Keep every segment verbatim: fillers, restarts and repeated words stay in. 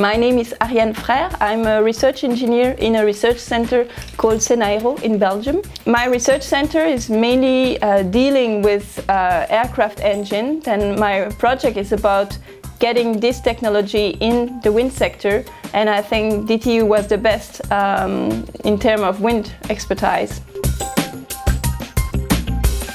My name is Ariane Frère. I'm a research engineer in a research center called Senairo in Belgium. My research center is mainly uh, dealing with uh, aircraft engines, and my project is about getting this technology in the wind sector, and I think D T U was the best um, in terms of wind expertise.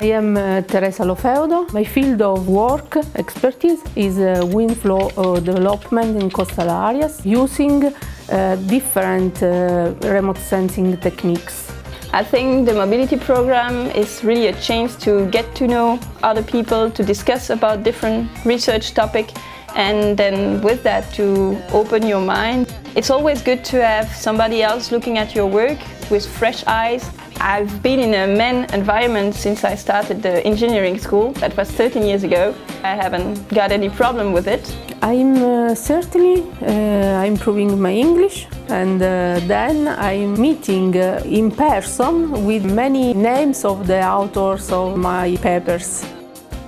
I am uh, Teresa Lofeudo. My field of work expertise is uh, wind flow uh, development in coastal areas using uh, different uh, remote sensing techniques. I think the mobility program is really a chance to get to know other people, to discuss about different research topics, and then with that to open your mind. It's always good to have somebody else looking at your work with fresh eyes. I've been in a man environment since I started the engineering school. That was thirteen years ago. I haven't got any problem with it. I'm uh, certainly uh, improving my English, and uh, then I'm meeting uh, in person with many names of the authors of my papers.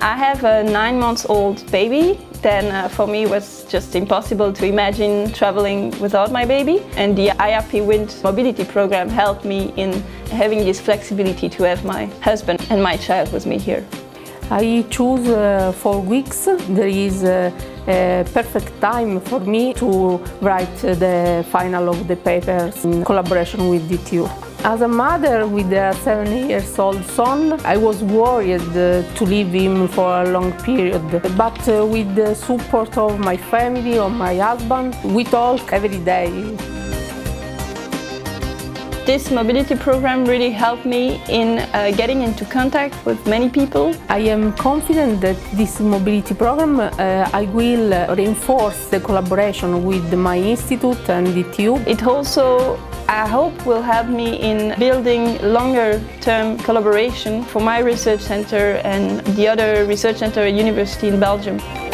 I have a nine month old baby. Then uh, for me it was just impossible to imagine traveling without my baby, and the I R P Wind Mobility Program helped me in having this flexibility to have my husband and my child with me here. I choose uh, four weeks. There is uh, a perfect time for me to write the final of the papers in collaboration with D T U. As a mother with a seven years old son, I was worried uh, to leave him for a long period. But uh, with the support of my family, of my husband, we talk every day. This mobility program really helped me in uh, getting into contact with many people. I am confident that this mobility program, uh, I will reinforce the collaboration with my institute and D T U. It also, I hope, will help me in building longer term collaboration for my research center and the other research center at university in Belgium.